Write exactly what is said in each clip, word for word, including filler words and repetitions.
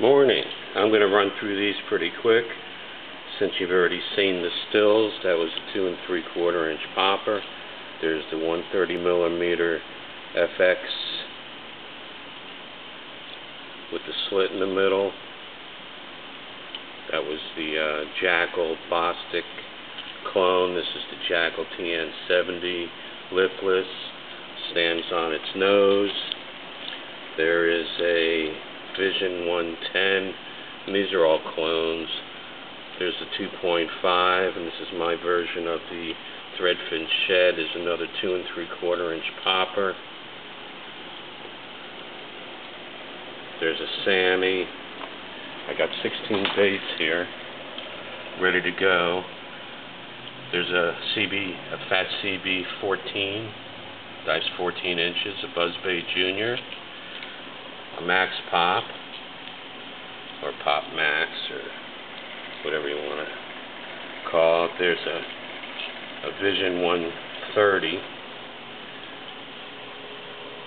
morning. I'm going to run through these pretty quick. Since you've already seen the stills, that was a two and three quarter inch popper. There's the one thirty millimeter F X with the slit in the middle. That was the uh, Jackal Bostic clone. This is the Jackal T N seventy lipless. Stands on its nose. There is a Vision one ten, and these are all clones. There's the two point five, and this is my version of the Threadfin Shad. There's another two and three quarter inch popper. There's a Sammy. I got sixteen baits here, ready to go. There's a C B, a fat C B fourteen, dives fourteen inches, a Buzzbait Junior, a Max Pop, or Pop Max, or whatever you want to call it. There's a, a Vision one thirty.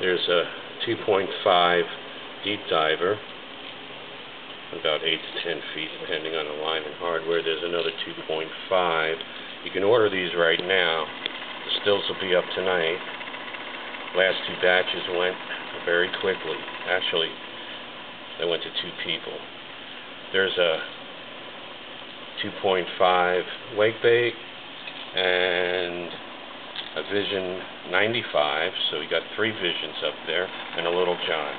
There's a two point five Deep Diver, about eight to ten feet, depending on the line and hardware. There's another two point five. You can order these right now. The stills will be up tonight. Last two batches went very quickly. Actually, they went to two people. There's a two point five wake bait and a Vision ninety-five, so we got three Visions up there, and a little John.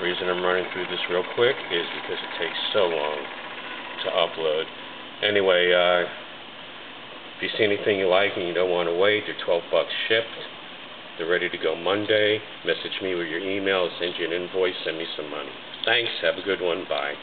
The reason I'm running through this real quick is because it takes so long to upload. Anyway, uh, if you see anything you like and you don't want to wait, they're twelve bucks shipped. They're ready to go Monday. Message me with your email. I'll send you an invoice. Send me some money. Thanks. Have a good one. Bye.